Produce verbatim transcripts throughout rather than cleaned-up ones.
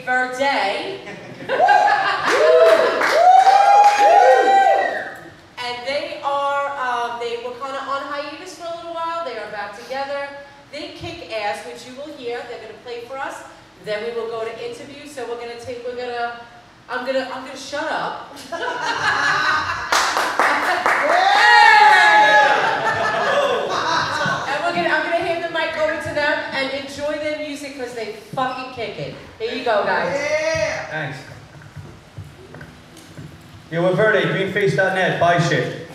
Street, Verde. And they are, um, they were kind of on hiatus for a little while. They are back together. They kick ass, which you will hear. They're going to play for us. Then we will go to interview. So we're going to take, we're going to, I'm going to, I'm going to shut up. And we're going to, I'm going to hand the mic over to them and enjoy their music because they fucking kick it. Here you go, guys. Yeah. Thanks. Yo, we're Verde, greenface dot net, buy shit.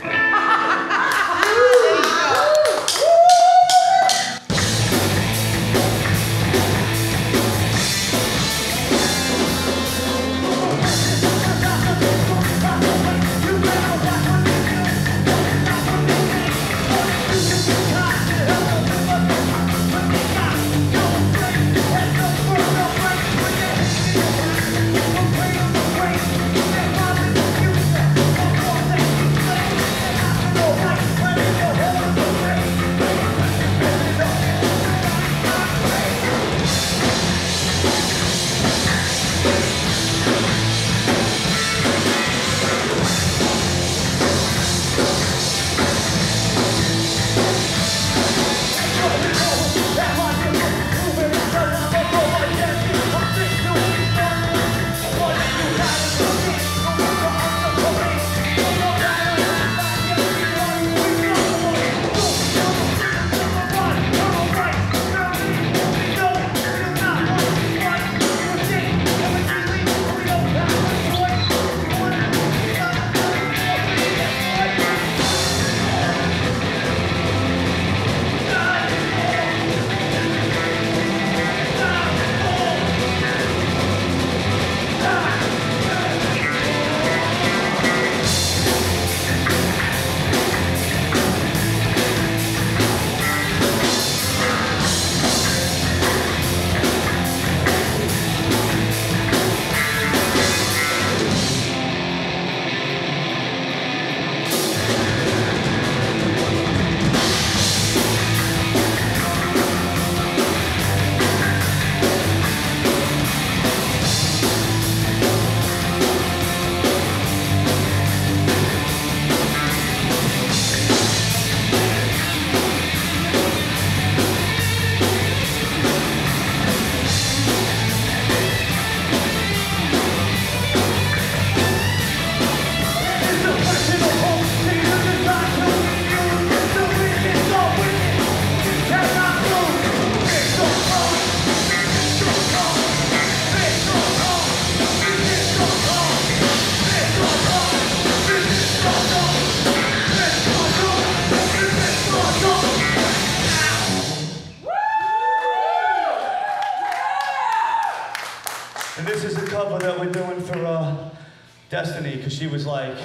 She was like,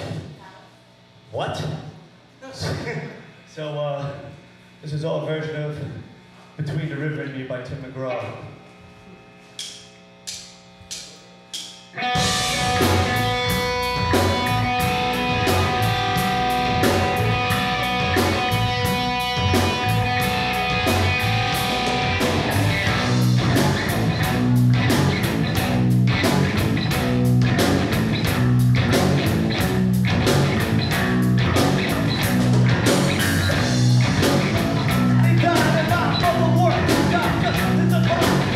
what? So uh, this is our version of Between the River and Me by Tim McGraw. It's a bomb.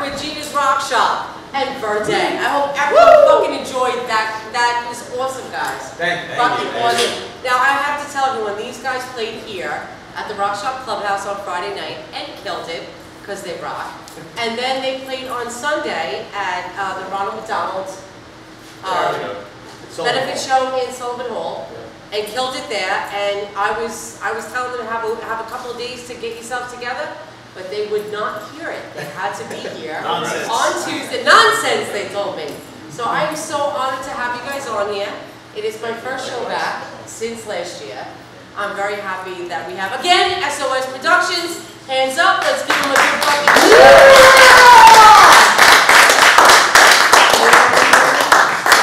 at Regina's Rock Shop and Verde. I hope everyone Woo! fucking enjoyed that. That was awesome, guys. Thank, thank fucking you. Fucking awesome. Now, I have to tell everyone, these guys played here at the Rock Shop Clubhouse on Friday night and killed it, because they rock. And then they played on Sunday at uh, the Ronald McDonald's um, benefit show in Sullivan Hall. Yeah. And killed it there, and I was I was telling them to have a, have a couple of days to get yourself together, but they would not hear it. They had to be here on Tuesday. Nonsense, they told me. So I am so honored to have you guys on here. It is my first show back since last year. I'm very happy that we have, again, S O S Productions. Hands up, let's give them a big fucking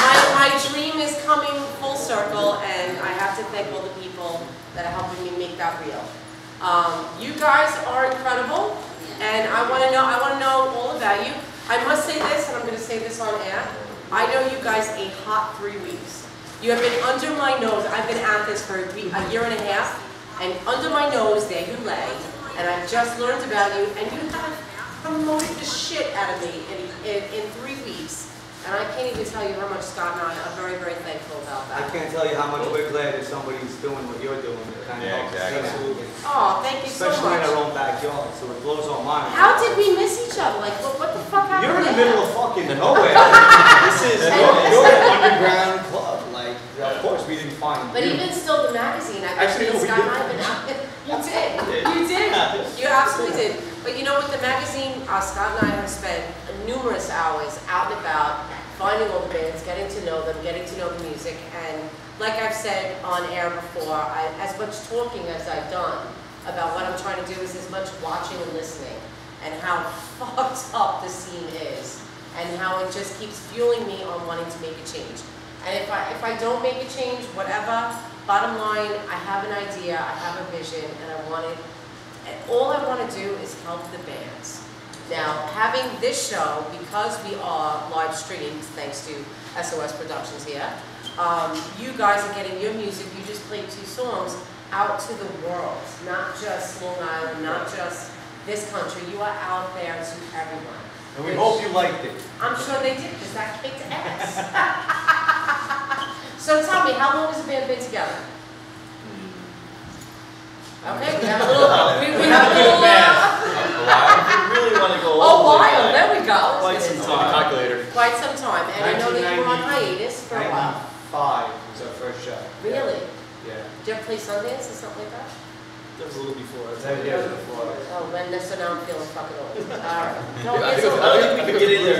my, my dream is coming full circle, and I have to thank all the people that are helping me make that real. Um, you guys are incredible, and I want to know, I want to know all about you. I must say this, and I'm going to say this on air. I know you guys a hot three weeks. You have been under my nose. I've been at this for a year and a half, and under my nose there you lay. And I've just learned about you, and you have promoted the shit out of me in, in, in three weeks. And I can't even tell you how much Scott and I are very, very thankful about that. I can't tell you how much we're glad that somebody's doing what you're doing. Kind yeah, of exactly. Absolutely. Oh, thank you Especially so much. Especially in our own backyard, so it blows on mine. How did we miss each other? Like, what, what the fuck happened? You're in the middle of fucking nowhere. This is your, your underground club. Like, of course we didn't find But you. Even still, the magazine, I actually no, Scott and I have been out there. You did. You did. You absolutely did. But you know, with the magazine, uh, Scott and I have spent numerous hours out and about, finding all the bands, getting to know them, getting to know the music. And like I've said on air before, I, as much talking as I've done about what I'm trying to do is as much watching and listening, and how fucked up the scene is, and how it just keeps fueling me on wanting to make a change. And if I, if I don't make a change, whatever, bottom line, I have an idea, I have a vision, and I want it, and all I want to do is help the bands. Now, having this show, because we are live streamed, thanks to S O S Productions here, um, you guys are getting your music, you just played two songs, out to the world, not just Long Island, not just this country, you are out there to everyone. And we hope you liked it. I'm sure they did, because that kicked ass. So tell me, how long has the band been together? Okay, we have a little. We, we have a little. Uh, we really want to go. Oh, while there we go. Quite some time. Calculator. Quite some time, and I know that you were on hiatus for a while. Five was our first show. Really? Yeah. Did you ever play Sundance or something like that? That was a little before. That was before. Oh, when so now I'm feeling fucking old. All right. No, I don't think we could get in there.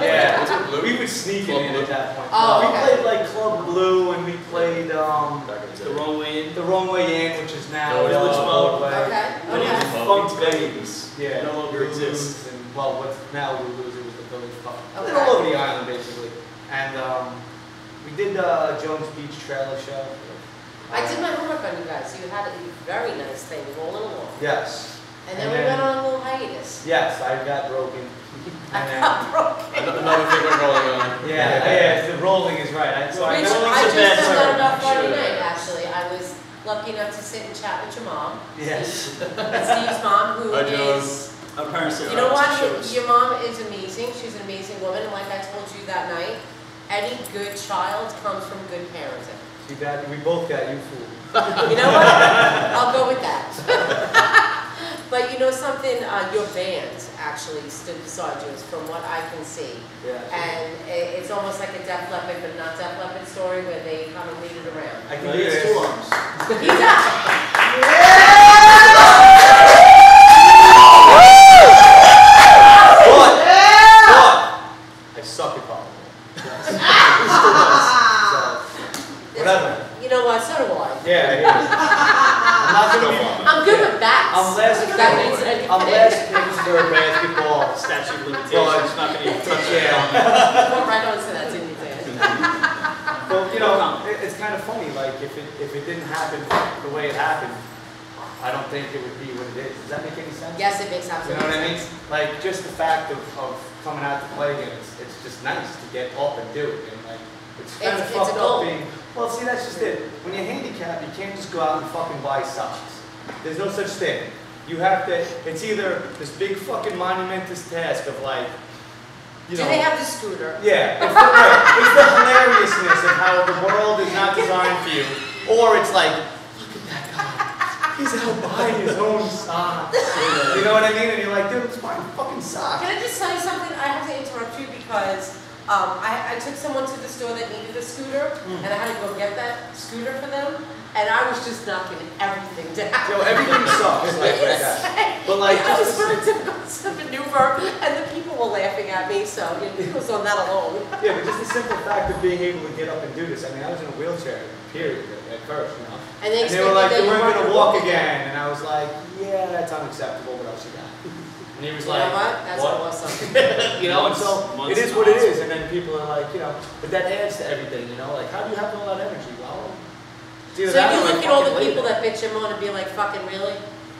Yeah, we would sneak in at that point. Oh, we played like Club Blue, and we played um the wrong way in, the wrong way in, which is now Village Mode. Okay. Okay. Funked babies. Yeah. No longer exists. And well, what's now we lose it was the Village Pub. They all over the island basically. And um, we did the Jones Beach trailer show. I did my homework on you guys. You had a very nice thing rolling along. Yes. And then, and then we went on a little hiatus. Yes, I got broken. I and got broken. Another thing we're rolling on. Yeah, yeah, yeah, the rolling is right. So I, I just did enough Friday night, actually. I was lucky enough to sit and chat with your mom. Yes. Steve, Steve's mom, who is... Her parents are You know what? Your mom is amazing. She's an amazing woman. And like I told you that night, any good child comes from good parenting. You got, we both got you fooled. You know what? I'll go with that. But you know something? Uh, your band actually stood beside you, from what I can see. Yeah, sure. And it, it's almost like a Def Leppard, but not Def Leppard story, where they kind of lead it around. I can hear his two arms. He's up. Yeah! What? Yeah! I suck at volleyball. You know what? So do I. Yeah, yeah. I'm not gonna be, I'm good with bats. I'm less good with basketball. Statute of limitations. Well, I'm not going to touch it on that. Well, right on to that, didn't you, Dave? Well, you know, it, it's kind of funny. Like, if it, if it didn't happen the way it happened, I don't think it would be what it is. Does that make any sense? Yes, it makes absolute sense. You know what I mean? Like, just the fact of, of coming out to play again, it's, it's just nice to get up and do it. And, like, it's kind it's, of fucked up being... Well, see, that's just it. When you're handicapped, you can't just go out and fucking buy socks. There's no such thing. You have to, it's either this big fucking monumentous task of like, you know. Do they have the scooter? Yeah, it's the, right, it's the hilariousness of how the world is not designed for you. Or it's like, look at that guy. He's out buying his own socks. You know what I mean? And you're like, dude, it's my fucking socks. Can I just tell you something? I have to interrupt you because Um, I, I took someone to the store that needed a scooter, mm. and I had to go get that scooter for them, and I was just knocking everything down. Yo, everything sucks. Like, yes. But like, I was for a difficult maneuver, and the people were laughing at me, so it was on that alone. Yeah, but just the simple fact of being able to get up and do this. I mean, I was in a wheelchair, period, at first, you know. And they, and they were like, you weren't going to walk again, and I was like, yeah, that's unacceptable, what else you got? And he was you like, know what? That's what? Awesome. You know, and so it is what it is. And then people are like, you know, but that adds to everything, you know? Like, how do you have all that energy? Well, dude, so you look at all the people that bitch him on and be like, fucking really?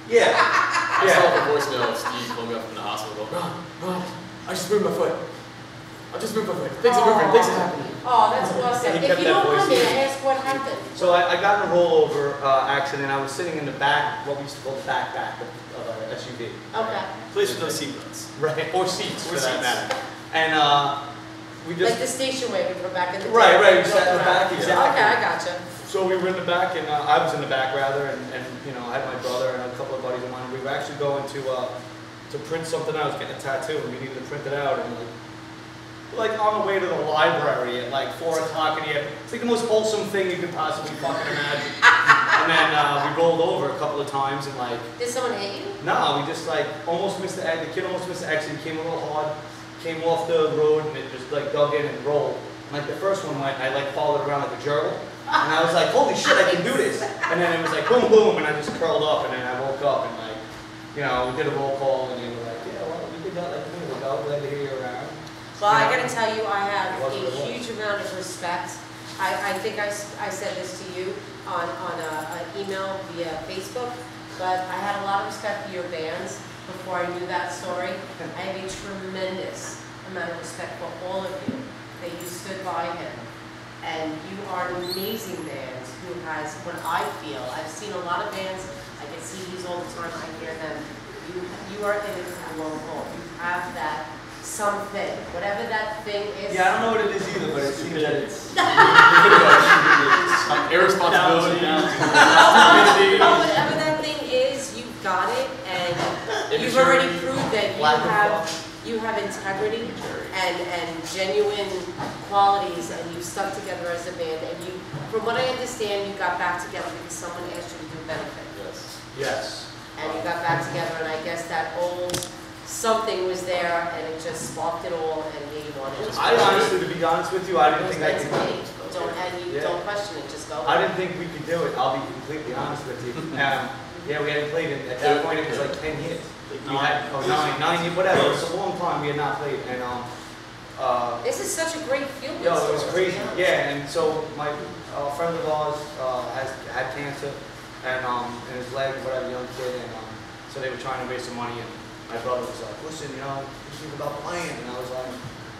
Yeah. I yeah. saw the voicemail of Steve called me up from the hospital going, Ron, Ron, I just moved my foot. I just moved my foot. Things are moving. Things are happening. Oh, that's awesome. If you don't come in, ask what happened. So I, I got in a rollover uh, accident. I was sitting in the back, what we used to call the back back of, of our S U V. Okay. Place with no seatbelts. Right. Or seats, for that matter. And uh, we just... Like the station wagon from back in the Right, right. We sat in the back, exactly. Okay, I gotcha. So we were in the back, and uh, I was in the back, rather, and, and, you know, I had my brother and a couple of buddies of mine. We were actually going to uh, to print something out. I was getting a tattoo, and we needed to print it out, and like, like on the way to the library at like four o'clock in the afternoon. It's like the most wholesome thing you could possibly fucking imagine. And then uh, we rolled over a couple of times and like. Did someone hit you? No, nah, we just like almost missed the exit. The kid almost missed the exit. He came a little hard, came off the road, and it just like dug in and rolled. And, like the first one, like, I like followed around like a gerbil, and I was like, holy shit, I can do this. And then it was like boom, boom, and I just curled up, and then I woke up and like, you know, we did a roll call, and you were like, yeah, well, we did that like a minute ago. Glad to hear you around. Well, I gotta tell you, I have a huge amount of respect. I, I think I, I said this to you on, on an email via Facebook, but I had a lot of respect for your bands before I knew that story. I have a tremendous amount of respect for all of you, that you stood by him. And you are an amazing band who has what I feel. I've seen a lot of bands, I can see these all the time, I hear them. You, you are in a long haul. You have that something, whatever that thing is. Yeah, I don't know what it is either, but it seems that it's like irresponsibility. But whatever that thing is, you've got it, and you've already proved that you have you have integrity and and genuine qualities, and you've stuck together as a band. And you, from what I understand, you got back together because someone asked you to do a benefit. Yes. Yes. And you got back together, and I guess that old. Something was there, and it just sparked it all and gave on it. I honestly, to be honest with you, I didn't think I could do it. Don't, and you yeah. don't question it, just go. I didn't think we could do it, I'll be completely honest with you. Um, yeah, we hadn't played it. At that point, it was like ten years. Like we had oh, nine, nine years, whatever. It was a long time we had not played. And um, uh, this is such a great field. Yo, it was crazy. Yeah, and so my uh, friend of ours uh, has had cancer, and um, and his leg, whatever, young kid, and um, so they were trying to raise some money. And my brother was like, listen, you know, this is about playing. And I was like,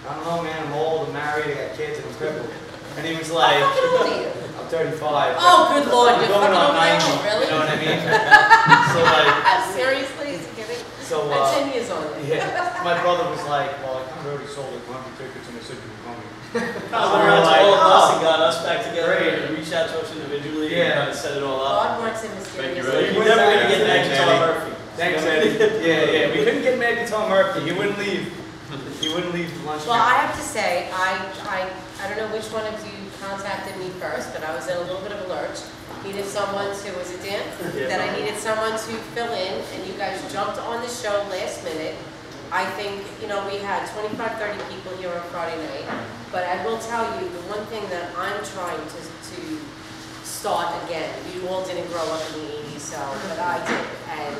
I don't know, man, I'm old, I'm married, I got kids, and I'm crippled. And he was like, how fucking old are you? I'm thirty-five. Oh, good lord, you're going on ninety, really? You know what I mean? So like, seriously, is he kidding? So, uh, I'm ten years old. Yeah. My brother was like, well, I kind of already sold like one hundred tickets and I said you were coming. So we were like, all of us and got us back together and reached out to us individually and kind of set it all up. God works in mysterious ways. You're never going to get back to Tom Murphy. Thanks, Eddie. Yeah, yeah. We couldn't get mad at Tom Murphy. He wouldn't leave. He wouldn't leave lunch. Well, I have to say, I, I, I don't know which one of you contacted me first, but I was in a little bit of a lurch. Needed someone to, was it Dan? Yeah, that I needed someone to fill in, and you guys jumped on the show last minute. I think, you know, we had twenty-five, thirty people here on Friday night, but I will tell you, the one thing that I'm trying to, to start again, you all didn't grow up in the eighties, so, but I did, and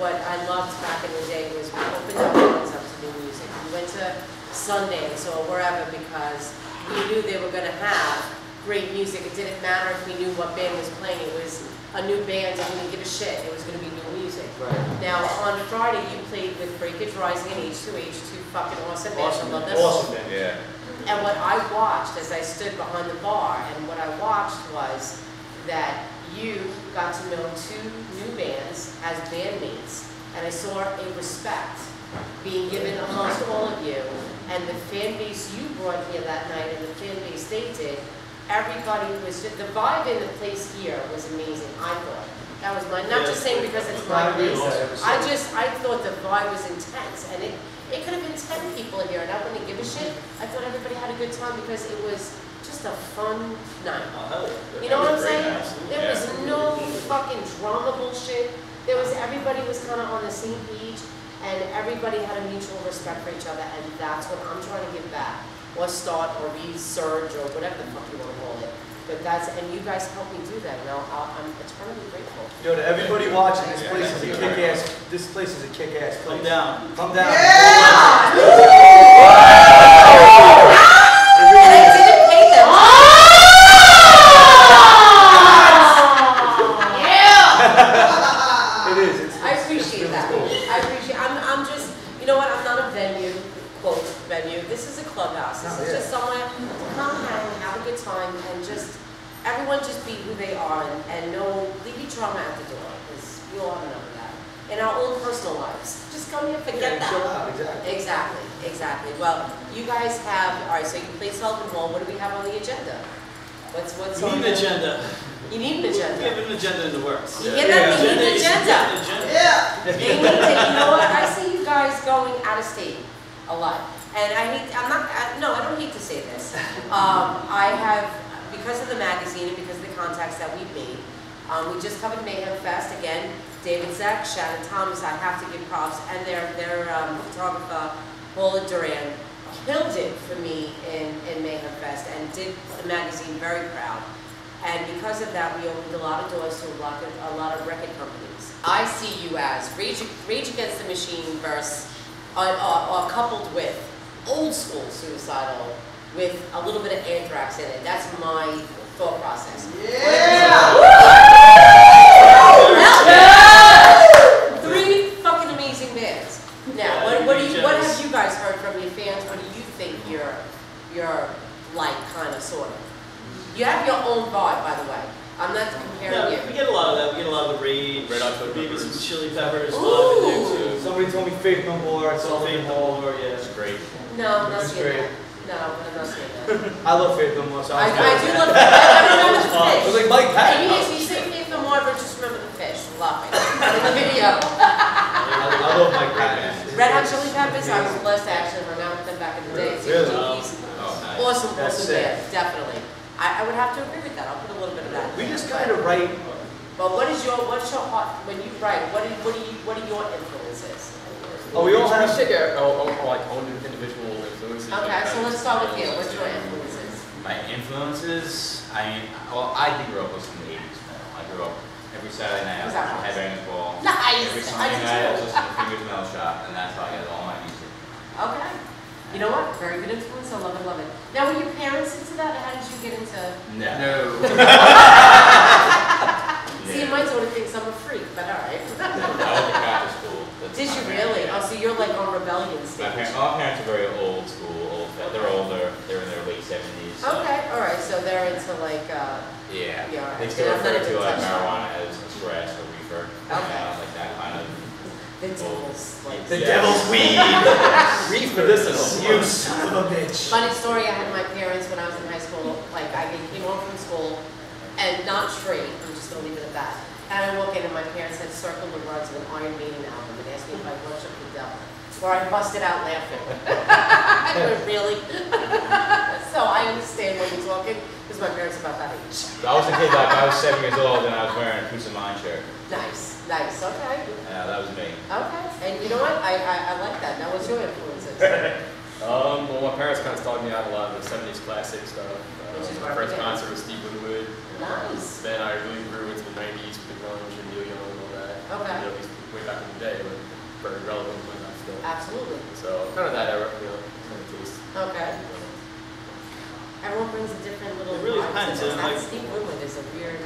what I loved back in the day was we opened our minds up to new music. We went to Sundays or wherever because we knew they were going to have great music. It didn't matter if we knew what band was playing. It was a new band and we didn't give a shit. It was going to be new music. Right. Now, on Friday, you played with Breakage Rising and H two H, two fucking awesome bands. Awesome, I love that awesome band, yeah. And what I watched as I stood behind the bar, and what I watched was that you got to know two new bands as bandmates, and I saw a respect being given amongst all of you, and the fan base you brought here that night and the fan base they did, everybody was just, the vibe in the place here was amazing, I thought. That was my, not yeah. just saying because it's my place, I just, I thought the vibe was intense, and it, it could have been ten people here and I wouldn't give a shit. I thought everybody had a good time because it was just a fun night. Oh, you know what I'm saying? Absolutely. There was yeah. no fucking drama bullshit. There was, everybody was kind of on the same page, and everybody had a mutual respect for each other, and that's what I'm trying to give back, or start, or resurge, or whatever the fuck you want to call it. But that's, and you guys helped me do that, and I'll, I'll, I'm eternally grateful. Yo, to everybody watching, this place is a kick-ass, this place is a kick-ass place. Come down. Come down. Yeah! They didn't pay them. Yeah! It is. It's, I appreciate it's that. Cool. I appreciate I'm, I'm just, you know what, I'm not a venue, quote, venue. This is a clubhouse. This oh, is yeah. just somewhere to come hang, have a good time, and just, everyone just be who they are, and, and no, leave your trauma at the door, because we all have enough of that. In our own personal lives, just come here, forget yeah, that. Out, exactly. exactly, exactly. Well, you guys have, all right, so you play Sullivan Hall. What do we have on the agenda? What's, what's you on need an agenda. You need an agenda. We have an agenda in the works. Yeah, yeah. yeah. They need an agenda. agenda. Yeah. They need to, you know what, I see you guys going out of state a lot. And I hate, I'm not, I, no, I don't hate to say this. Um, I have, because of the magazine and because of the contacts that we've made, um, we just covered Mayhem Fest again. David Zech, Shannon Thomas, I have to give props, and their, their um, photographer, Paula Duran, killed it for me in, in Mayhem Fest and did the magazine very proud. And because of that, we opened a lot of doors to a lot of, a lot of record companies. I see you as Rage, Rage Against the Machine versus, or, or, or coupled with old school Suicidal with a little bit of Anthrax in it. That's my thought process. Yeah! Woo! Three fucking amazing bands. Now, what, what, do you, what have you guys heard from your fans? What do you think you're, you're like, kind of, sort of? You have your own vibe, by the way. I'm not comparing no, you. We get a lot of that. We get a lot of the Rage, Red Hot Chili Peppers, some Chili Peppers, a lot of it there too. Somebody told me Faith No More. I saw Faith No More. Yeah, it's great. No, I'm not saying that. No, I'm not saying that. I love Faith No More. So I, I, I do that. love Faith No More. It was like Mike Patton. You, you say Faith No More, but just remember the fish. Love it. In the video. I love Mike Patton. Red Hot Chili Peppers, I was blessed to actually run out with them back in the day. Really? Oh, nice. Awesome, awesome band. Definitely. I, I would have to agree with that. I'll put a little bit of that. We just kind of write. But what is your, what's your heart, when you write, what is, what do you, what are your influences? Oh, we all have to take our own individual influences. Okay, so let's start with you. What's your influences? My influences? I mean, well, I grew up listening to eighties metal. I grew up every Saturday night. I was on Headbangers Ball. Nice! Every Sunday night I was listening to Fingers Metal Shop, and that's how I got all my music. Okay. You know what? Very good influence. I love it, love it. Now, were your parents into that? How did you get into... No. no. See, my daughter thinks I'm a freak, but all right. I went to Catholic school. That's Did you really? Parents. Oh, so you're like on rebellion stage. My parents, my parents are very old school. Old, they're older. They're in their late seventies. So. Okay, all right. So they're into like... Uh, yeah. yeah right. They still refer to like marijuana as grass or reefer. Okay. Uh, like that kind of... The devil's, like, the yes. devil's weed! Reef medicinal. You son of a bitch. Funny story, I had my parents when I was in high school, like I came home from school, and not straight, I'm just going to leave it at that. And I walk in and my parents had circled the words of an Iron Maiden album and asked me if I worshipped the devil. Where I busted out laughing. I went, really? So I understand what you're talking, because my parents are about that age. I was a kid, like I was seven years old and I was wearing a Cruise of Mine shirt. Nice. Nice, okay. Yeah, that was me. Okay, and you know what? I, I, I like that. That was your influences. um, well, my parents kind of taught me out a lot of the seventies classic stuff. Uh, Which is my first concert was Steve Winwood. Nice. Then I really grew into the nineties with the grunge and Neil Young and all that. Okay. You know, way back in the day, but very relevant when I still. Absolutely. So kind of that era, you know, kind of taste. Okay. Everyone brings a different little it really depends. That like, Steve Winwood is a weird,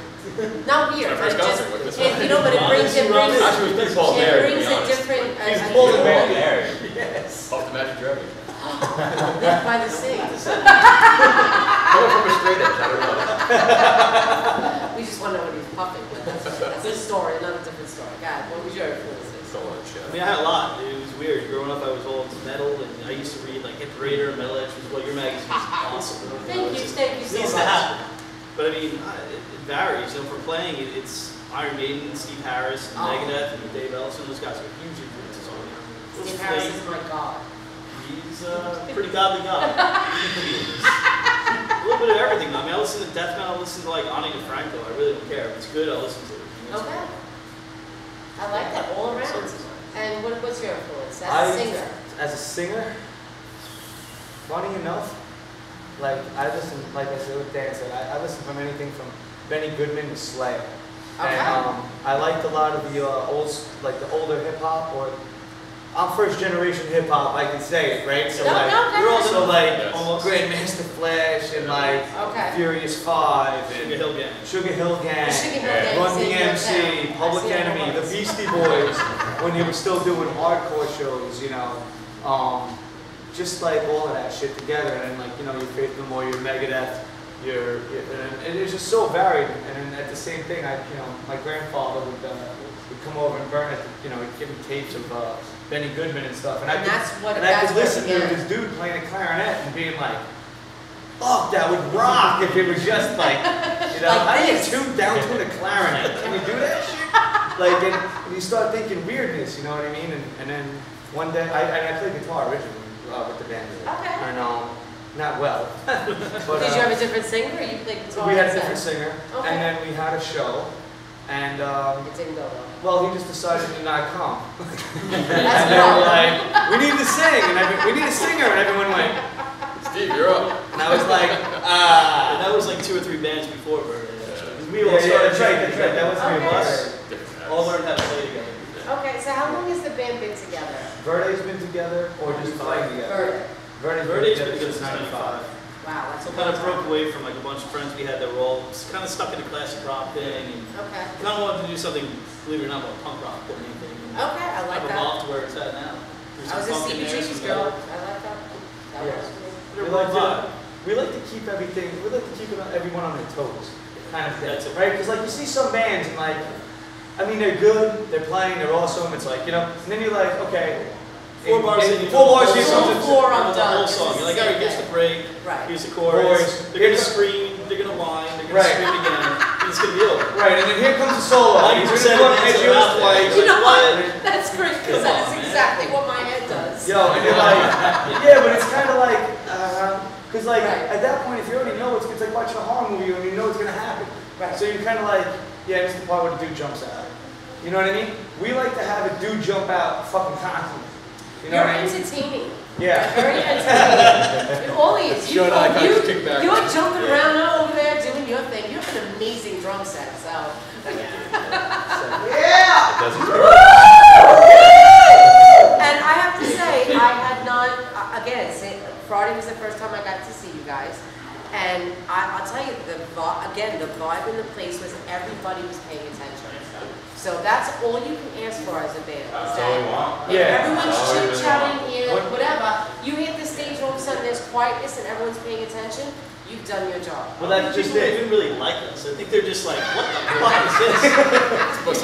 not weird, but just, it, you know, but it brings, it brings, Actually, it brings Mary, a different, he's uh, Paul Mary. Mary. Yes. Off the Magic Dragon. Live by the Sea. Going from a straight edge, I don't know. We just want to know what he's puppet, but that's, that's a story, another different story. God, what was your influences? So much, yeah. I mean, I had a lot. It was weird. Growing up, I was all into metal, and I used to read, like, Hit Parader and Metal Edge, which was what your magazine was awesome. Thank you, just, thank you so much. That. But, I mean, it, it varies. You know, for playing, it, it's Iron Maiden, and Steve Harris, and oh. Megadeth, and Dave Ellison. Those guys are huge influences on me. Steve Harris is my god. He's a pretty godly guy. A little bit of everything. I mean, I listen to death metal. I listen to like Ani DiFranco. I really don't care. If it's good, I listen to it. It's okay. Cool. I like that all around. And what, what's your influence as I, a singer? As a singer, funny enough, like I listen, like I said with Dan said, I, I listen from anything from Benny Goodman to Slayer. Okay. And um, I liked a lot of the uh, old, like the older hip hop or. I'm first generation hip hop, I can say it, right? So no, like, no, we're also like yes. Grandmaster Flash and like okay. Furious Five and Sugar Hill Gang, Sugar Hill Gang, Sugar Hill Gang. Run D M C, Public Enemy, the Beastie Boys when they were still doing hardcore shows, you know, um, just like all of that shit together, and like you know, your Faith No More, your Megadeth, your, your and it's just so varied, and at the same thing, I you know, my grandfather would. Uh, We'd come over and burn it, you know, we'd give him tapes of uh, Benny Goodman and stuff. And, and I could, that's what, and that's I could listen to this dude playing a clarinet and being like, fuck, that would rock if it was just like, you know, like I didn't tune down to the clarinet. Can you do that shit? Like, and, and you start thinking weirdness, you know what I mean? And, and then one day, I, I played guitar originally uh, with the band. Okay. I don't know. Not well. But, did uh, you have a different singer or you played guitar? We had a different singer. Okay. And then we had a show. And, um, it didn't go well. Well, he just decided to not come. And they were like, we need to sing, and I mean, we need a singer, and everyone went, Steve, you're up. And I was like, ah. And that was like two or three bands before Verde. Yeah. We all yeah, started yeah, right, that's right, that was three of us. All learned how to play together. Okay, so how long has the band been together? Verde's been together, or just playing together? Verde. Verde's been together since ninety-five. Wow, that's so kind of broke away from like a bunch of friends we had that were all kind of stuck in the classic rock thing, and okay. kind of wanted to do something, believe it or not, about punk rock or anything. And okay, I like that. I've evolved to where it's at now. There's I was a C B G's girl. I like that. That yeah. was cool. We like, to, we like to keep everything. We like to keep everyone on their toes, kind of thing, that's right? Because like you see some bands and like, I mean they're good, they're playing, they're awesome. It's like you know, and then you're like, okay. Four bars and, and you four bars, you come to four on the whole song. You're like, alright, here's the break, right. here's the chorus, Boys. they're going to scream, they're going to whine, they're going right. to scream again, and it's going to be over. Right, and then here comes the solo. Like you said, you know what? That's great, because that's on, exactly man. what my head does. Yo, and you're like, yeah, but it's kind of like, because uh, like right. at that point, if you already know, it's, it's like watching a horror movie and you know it's going to happen. Right. So you're kind of like, yeah, this is the part where the dude jumps out. You know what I mean? We like to have a dude jump out fucking constantly. You know You're entertaining. Yeah. Very entertaining. It only is. You, you, you're jumping yeah. around all over there doing your thing. You have an amazing drum set, so. Yeah! yeah. It doesn't hurt. And I have to say, I had not, again, Friday was the first time I got to see you guys. And I, I'll tell you, the again, the vibe in the place was everybody was paying attention. So that's all you can ask for as a band. That's all you want. Yeah. Everyone's chit-chatting and whatever. You hit the stage, all of a sudden there's quietness and everyone's paying attention. You've done your job. Well, that's just it. People didn't really like us. I think they're just like, what the fuck is this?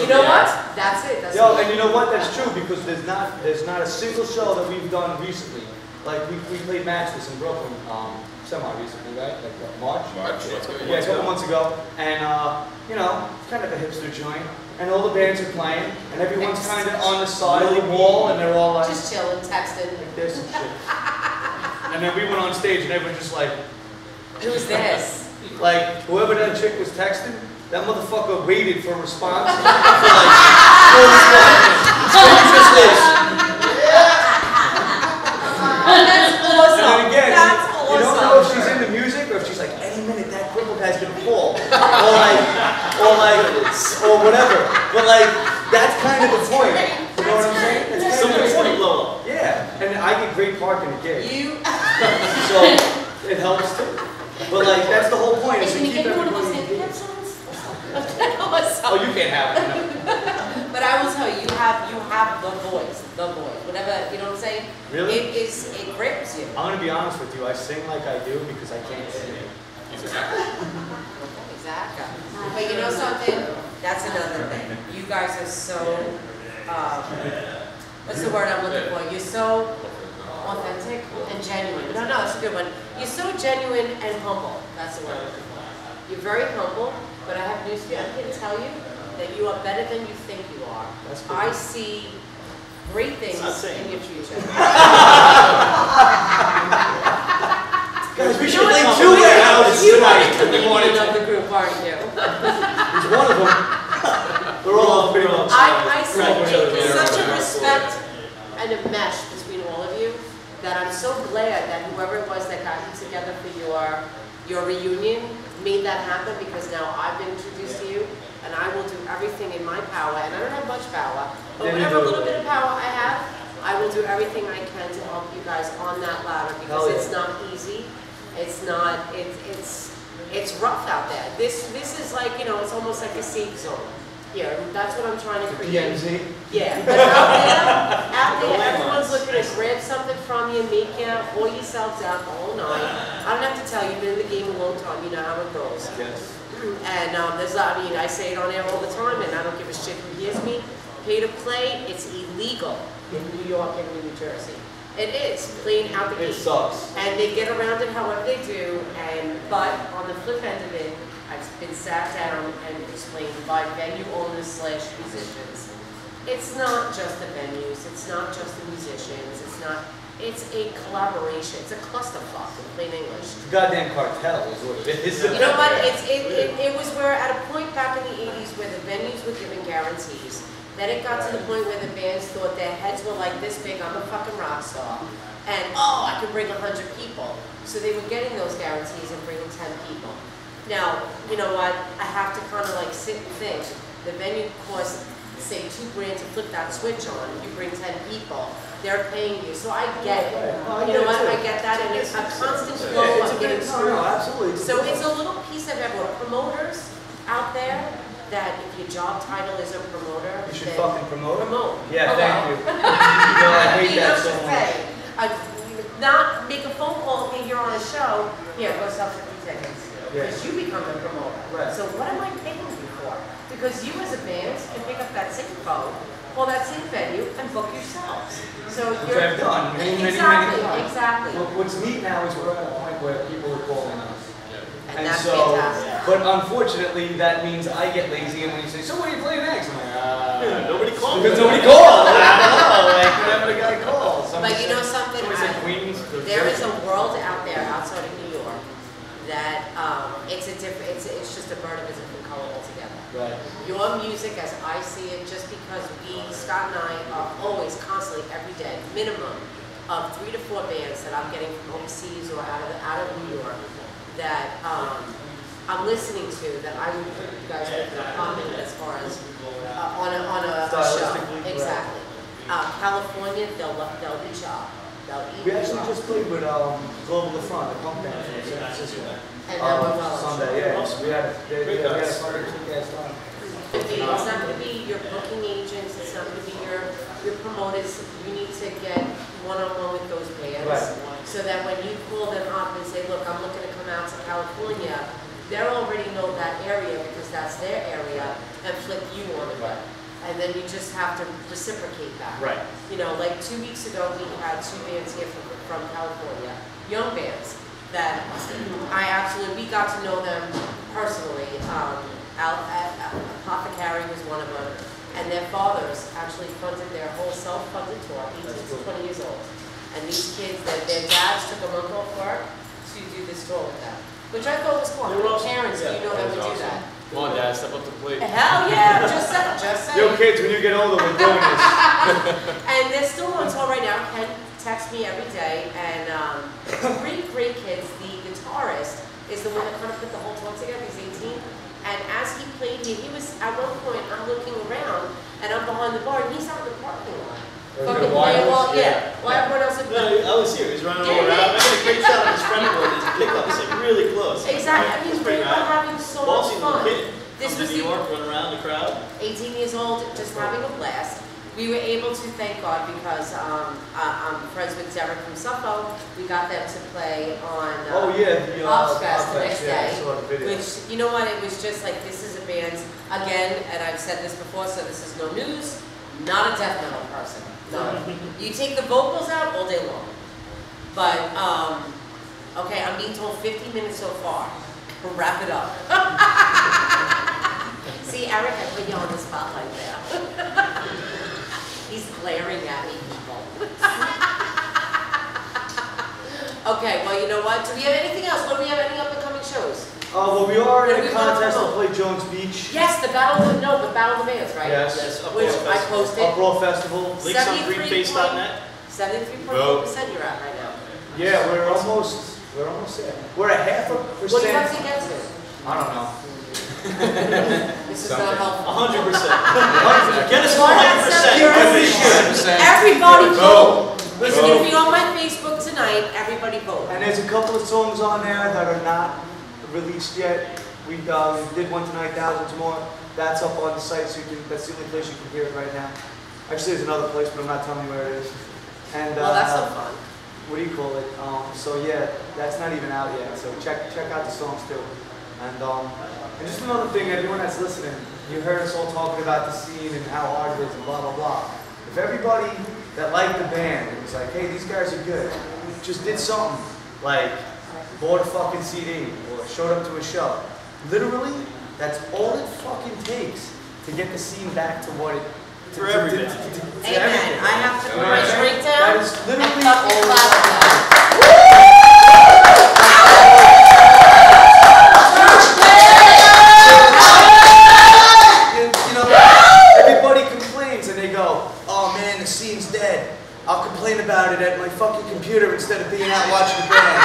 You know what? That's it. That's Yo, it. And you know what? That's true because there's not there's not a single show that we've done recently. Like we we played Matchless in Brooklyn. Um, Semi recently, right? Like what, March? March, yeah, go, yeah, yeah, a couple months ago. And, uh, you know, it's kind of a hipster joint. And all the bands are playing, and everyone's kind of on the side really of the wall, and they're all like, just chilling, texting. Like, there's some shit. And then we went on stage, and everyone's just like, who's this? Like, whoever that chick was texting, that motherfucker waited for a response. For like, this? Has been full, or like, or like, or whatever. But like, that's kind of the point. You know what I'm saying? It's kind of the point. Low. Yeah, and I get great parking at gigs. You. So it helps too. But like, that's the whole point. Is to keep everyone. Oh, you can't have it. No. But I will tell you, you have you have the voice, the voice. Whatever you know what I'm saying. Really? It is. It grips you. I'm gonna be honest with you. I sing like I do because I can't sing. Exactly. Exactly. But you know something? That's another thing. You guys are so, um, what's the word I'm looking for? You're so authentic and genuine. No, no, it's a good one. You're so genuine and humble. That's the word I'm looking for. You're very humble, but I have news for you. I can tell you that you are better than you think you are. That's cool. I see great things in your future. Guys, we should play two warehouses tonight. We wanted another group, aren't you? There's one of them. We're all pretty much. I, I see such a respect and a mesh between all of you that I'm so glad that whoever it was that got you together for your your reunion made that happen, because now I've been introduced to you. And I will do everything in my power, and I don't have much power, but whatever little bit of power I have, I will do everything I can to help you guys on that ladder, because oh, it's yeah. not easy. It's not. It's it's it's rough out there. This this is like, you know, it's almost like a safe zone. Yeah, that's what I'm trying to create. D M Z. Yeah, but out there, out there, everyone's looking to grab something from you, make you pour yourselves out all night. I don't have to tell you, you've been in the game a long time. You know how it goes. Yes. And um, there's, I mean, I say it on air all the time, and I don't give a shit who hears me. Pay to play, it's illegal in New York and New Jersey. It is, playing out the gate. It sucks. And they get around it however they do, and but on the flip end of it, I've been sat down and explained by venue owners slash musicians. It's not just the venues, it's not just the musicians, it's not... It's a collaboration. It's a clusterfuck in plain English. Goddamn cartel is what it is. You know what? It's, it, it, it was where at a point back in the eighties where the venues were giving guarantees. Then it got to the point where the bands thought their heads were like this big. I'm a fucking rock star. And, oh, I can bring one hundred people. So they were getting those guarantees and bringing ten people. Now, you know what? I have to kind of like sit and think. The venue costs, say, two grand to flip that switch on. You bring ten people. They're paying you, so I get it. Oh, I you know what? I get that, and it's a constant flow yeah, of getting screwed. Absolutely. So it's a little piece of everyone. Promoters out there, that if your job title is a promoter, you should then fucking promote. Promote. Yeah, okay. Thank you. You know, I hate you that so much. I, not make a phone call. Hey, you're on a show. Here, go sell fifty tickets. Because you become the promoter. Right. So what am I paying you for? Because you, as a band, can pick up that same phone. Well, that's in venue and book yourselves. So which you're I've done many, many, exactly, many times. Exactly. Well, what's neat now is we're at a point where people are calling us, and, and that's so. Fantastic. But unfortunately, that means I get lazy. And when you say, "So what are you playing next?" I'm like, uh, yeah, "Nobody calls." Because nobody calls. No, like whenever the guy calls. But you know something? I, there is a world out there outside of New York that um, it's a different. It's it's just a bird of a different color altogether. Right. Your music, as I see it, just because we, Scott and I, are always constantly every day, minimum of three to four bands that I'm getting from overseas or out of the, out of New York that um, I'm listening to, that I would put you guys with a comment as far as uh, on a on a, a show. Exactly. Uh, California, they'll they'll reach out. We actually just played with um, Global the Front, the punk band from San Francisco. And now um, we're well Sunday, yeah. Awesome. We had they, they, they had a fucking kick-ass time. It's not going to be your booking agents. It's not going to be your your promoters. You need to get one-on-one with those bands, right. So that when you pull them up and say, "Look, I'm looking to come out to California," they already know that area because that's their area, and flip you on it. Right. And then you just have to reciprocate that. Right. You know, like two weeks ago, we had two bands here from, from California, young bands, that I absolutely, we got to know them personally. Um, Al, Al, Al, Apothecary was one of them, and their fathers actually funded their whole self-funded tour, eighteen to twenty years old. And these kids, their, their dads took a month off work to do this tour with them, which I thought was cool. They were all parents, yeah, you know, that would awesome. do that. Come on, Dad, step up to the plate. Hell yeah, just said just said. Yo, kids, when you get older, we're doing this. And they're still on tour right now. Ken texts me every day, and um, three great kids. The guitarist is the one that kind of put the whole tour together. He's eighteen, and as he played here, he was at one point. I'm looking around, and I'm behind the bar, and he's out in the parking lot. Fucking playing while, yeah. While everyone else was. No, I was here. He was running all around. I had a great shot of his friend with his pickups, like really close. Exactly. He's pretty having so much fun. This was New York, run around the crowd. eighteen years old, just having a blast. We were able to, thank God, because um, uh, I'm friends with Derek from Suffolk. We got them to play on uh, oh yeah, the, uh, Ops Fest the next yeah, day. Which, you know what, it was just like, this is a bands. Again, and I've said this before, so this is no news, not a death metal person. No. You take the vocals out all day long. But, um, okay, I'm being told fifty minutes so far. We'll wrap it up. See, Eric, I put you on the spotlight there. He's glaring at me, people. Okay, well, you know what? Do we have anything else? What do we have any up-and-coming shows? Oh, uh, well, we are in a contest to play Jones Beach. Yes, the Battle of the, no, the Battle of the Bands, right? Yes. yes Which Festival. I posted. Uproar Festival. Links on green face dot net. seventy-three point four percent you're at right now. Yeah, we're almost, we're almost there. We're a half a percent. What do you have to get to? I don't know. This is not helpful. one hundred percent. Get us one hundred percent. Everybody go. It's going to be on my Facebook tonight. Everybody vote. And there's a couple of songs on there that are not released yet. We uh, did one tonight, Thousands More. That's up on the site, so you can, that's the only place you can hear it right now. Actually, there's another place, but I'm not telling you where it is. And, well, uh, that's so fun. What do you call it? Um, so yeah, that's not even out yet. So check check out the songs too. And, um, and just another thing, everyone that's listening, you heard us all talking about the scene and how hard it is and blah blah blah. If everybody that liked the band, it was like, hey, these guys are good, just did something, like bought a fucking C D or showed up to a show. Literally, that's all it fucking takes to get the scene back to what it, to, to, to, to, to, to, to Amen. Everything. I have to put my drink down. That is literally all it takes. I'll complain about it at my fucking computer instead of being out watching the band.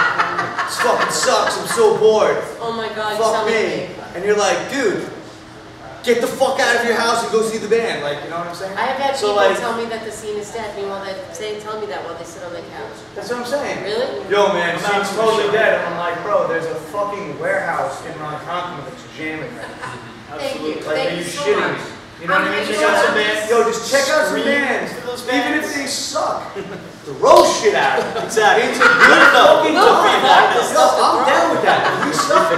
This fucking sucks, I'm so bored. Oh my god, fuck me. And you're like, dude, get the fuck out of your house and go see the band. Like, you know what I'm saying? I have had so people like, tell me that the scene is dead. Meanwhile, they say, tell me that while they sit on the couch. That's what I'm saying. Really? Yo, man, the scene's totally dead. And I'm like, bro, there's a fucking warehouse in my Ronkonkoma that's jamming right now. Absolutely. Thank you. Like, Thank are you, you so shitting much. me? You know what I mean? Check out some bands. Yo, just check out some bands. Even if they suck. Throw shit out. Exactly. Into good fucking no, fucking no, Yo, I'm down with that. You suck.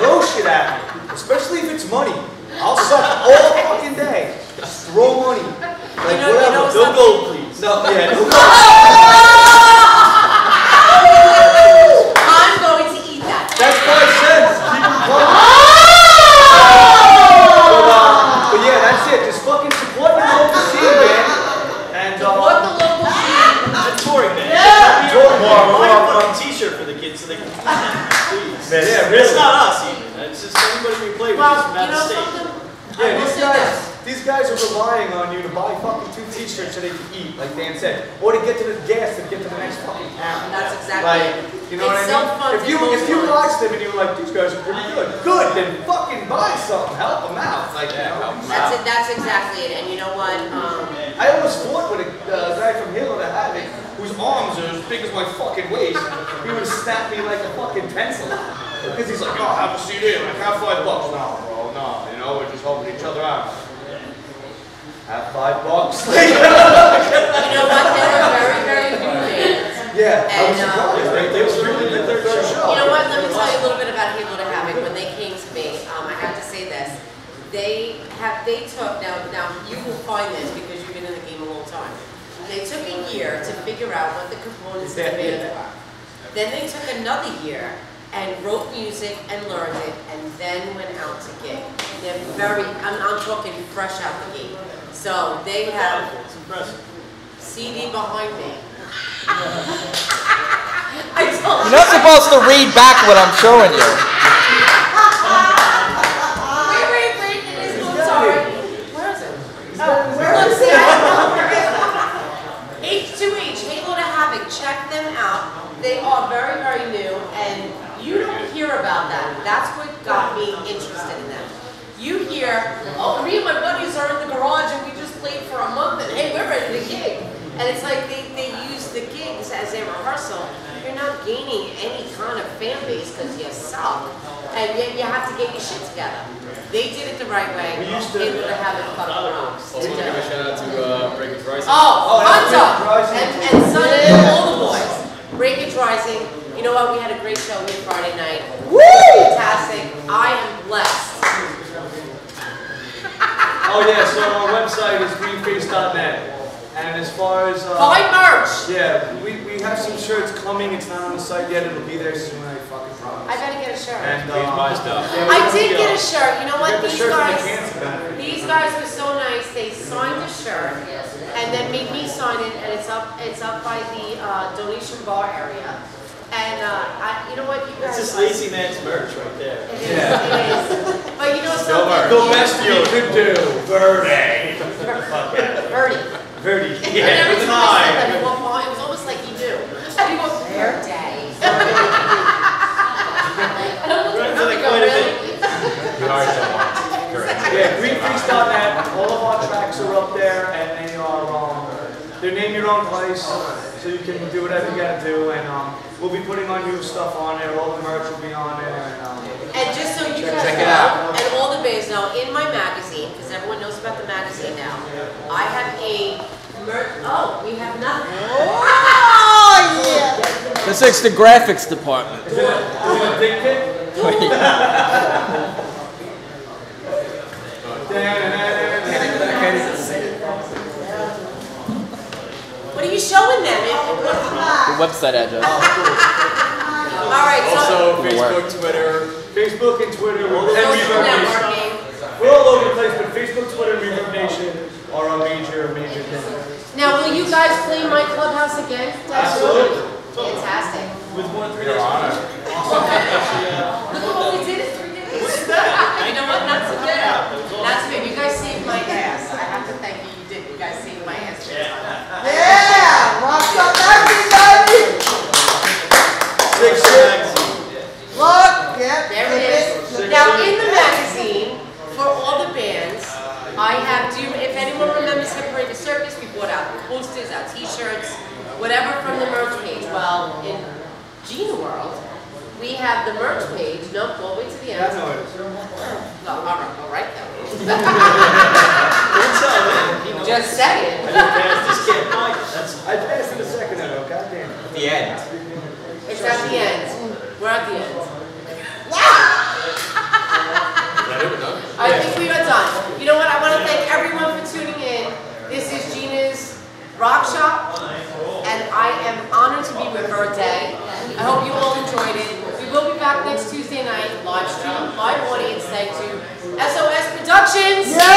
Throw shit out. Especially if it's money. I'll suck all fucking day. Just throw money. Like, you know, whatever. You know, no gold, please. No, yeah, no gold. I'm going to eat that. That's five cents. Keep it going. Yeah, really. It's not us even. It's just anybody we play with. Well, just from out of state. Yeah, these guys, these guys are relying on you to buy fucking two t-shirts so they can eat, like Dan said, or to get to the gas and get to the next fucking town. That's exactly. Like, you know it's what I mean? So if you if you watch them and you were like, these guys are pretty good, good, then fucking buy something, help them out. Like, yeah, help them that's out. It, that's exactly it. And you know what? Um, I almost fought with a uh, guy from Hill that had it, whose arms are as big as my fucking waist. He would snap me like a fucking pencil. Because he's like, oh, I have a C D, like, have five bucks. No, bro, no, you know, we're just helping each other out. Have five bucks. You know what, they were very, very good fans. Yeah, and, I was surprised, um, right? They were really good their first show. You know what, let me tell you a little bit about Halo to Havoc. When they came to me, um, I have to say this. They have, they took, now, now you will find this because you've been in the game a long time. They took a year to figure out what the components of the band are. Then they took another year and wrote music and learned it, and then went out to gig. They're very, I'm, I'm talking fresh out the gate. So they have C D behind me. I told You're not supposed to read back what I'm showing you. Where is it? Oh, where is it? H two H, Halo to Havoc, check them out. They are very, very new, and you don't hear about that. That's what got me interested in them. You hear, oh, me and my buddies are in the garage and we just played for a month and hey, we're ready to gig. And it's like they, they use the gigs as a rehearsal. You're not gaining any kind of fan base because you suck. And yet you have to get your shit together. They did it the right way. We used to, they would have had it fucking wrong. I want to give a shout out to uh, Breakage Rising. Oh, Hunter! And, and Son and all the boys. Breakage Rising. You know what? We had a great show here Friday night. Woo! Fantastic. I am blessed. Oh yeah, so our website is greenface dot net. And as far as uh, buy merch. Yeah, we, we have some shirts coming. It's not on the site yet. It'll be there soon. I fucking promise. I gotta get a shirt. And uh, please buy stuff. Yeah, I did get a shirt. You know what? These the guys, the these guys were so nice. They signed the shirt and then made me sign it. And it's up. It's up by the uh, donation bar area. And uh, I, you know what? You guys, it's just lazy man's merch right there. It is. Yeah. It is. But you know something. The best you could do, Verde. Verde. Verde. Yeah, and every time I said that at one point, it was almost like you do. You go, Verde. I don't know if you go, really. Correct. Yeah, greenface dot net. All of our tracks are up there, and they are um, they're name your own place, so you can do whatever you gotta do. And um, we'll be putting our new stuff on there. All the merch will be on there. And, um, and just so you guys know, and all the babes know, in my magazine, because everyone knows about the magazine now, I have a merch. Oh, we have nothing. Oh, yeah. This is the graphics department. Is it a big pit? What are you showing them? The website address. All right. So also, Facebook, Twitter. Facebook and Twitter. And we're all over the place, but Facebook, Twitter, and Reverb Nation are our major, major things. Now, will you guys play my clubhouse again? Absolutely. Fantastic. With one three days. Your honor. Look at what we did in three days. What's that? You know what? That's a bit. That's a bit. You guys saved my ass. I have to thank you. You did. You guys saved my ass. Yeah. Yeah. Rock up, everybody. Six six. Look. Yep. There it is. Now in the magazine. For all the bands, I have, do you, if anyone remembers Hipparade the Circus, we bought out posters, our t-shirts, whatever from the merch page. Well, in Gina World, we have the merch page. Nope, all the way to the end. No, alright, alright though. Just saying. I passed this kid. I passed it a second ago, goddamn it. At the end. It's at the end. We're at the end. Wow! I think we are done. You know what? I want to thank everyone for tuning in. This is Gina's Rock Shop, and I am honored to be with her today. I hope you all enjoyed it. We will be back next Tuesday night, live stream, live audience, thanks to S O S Productions. Yeah.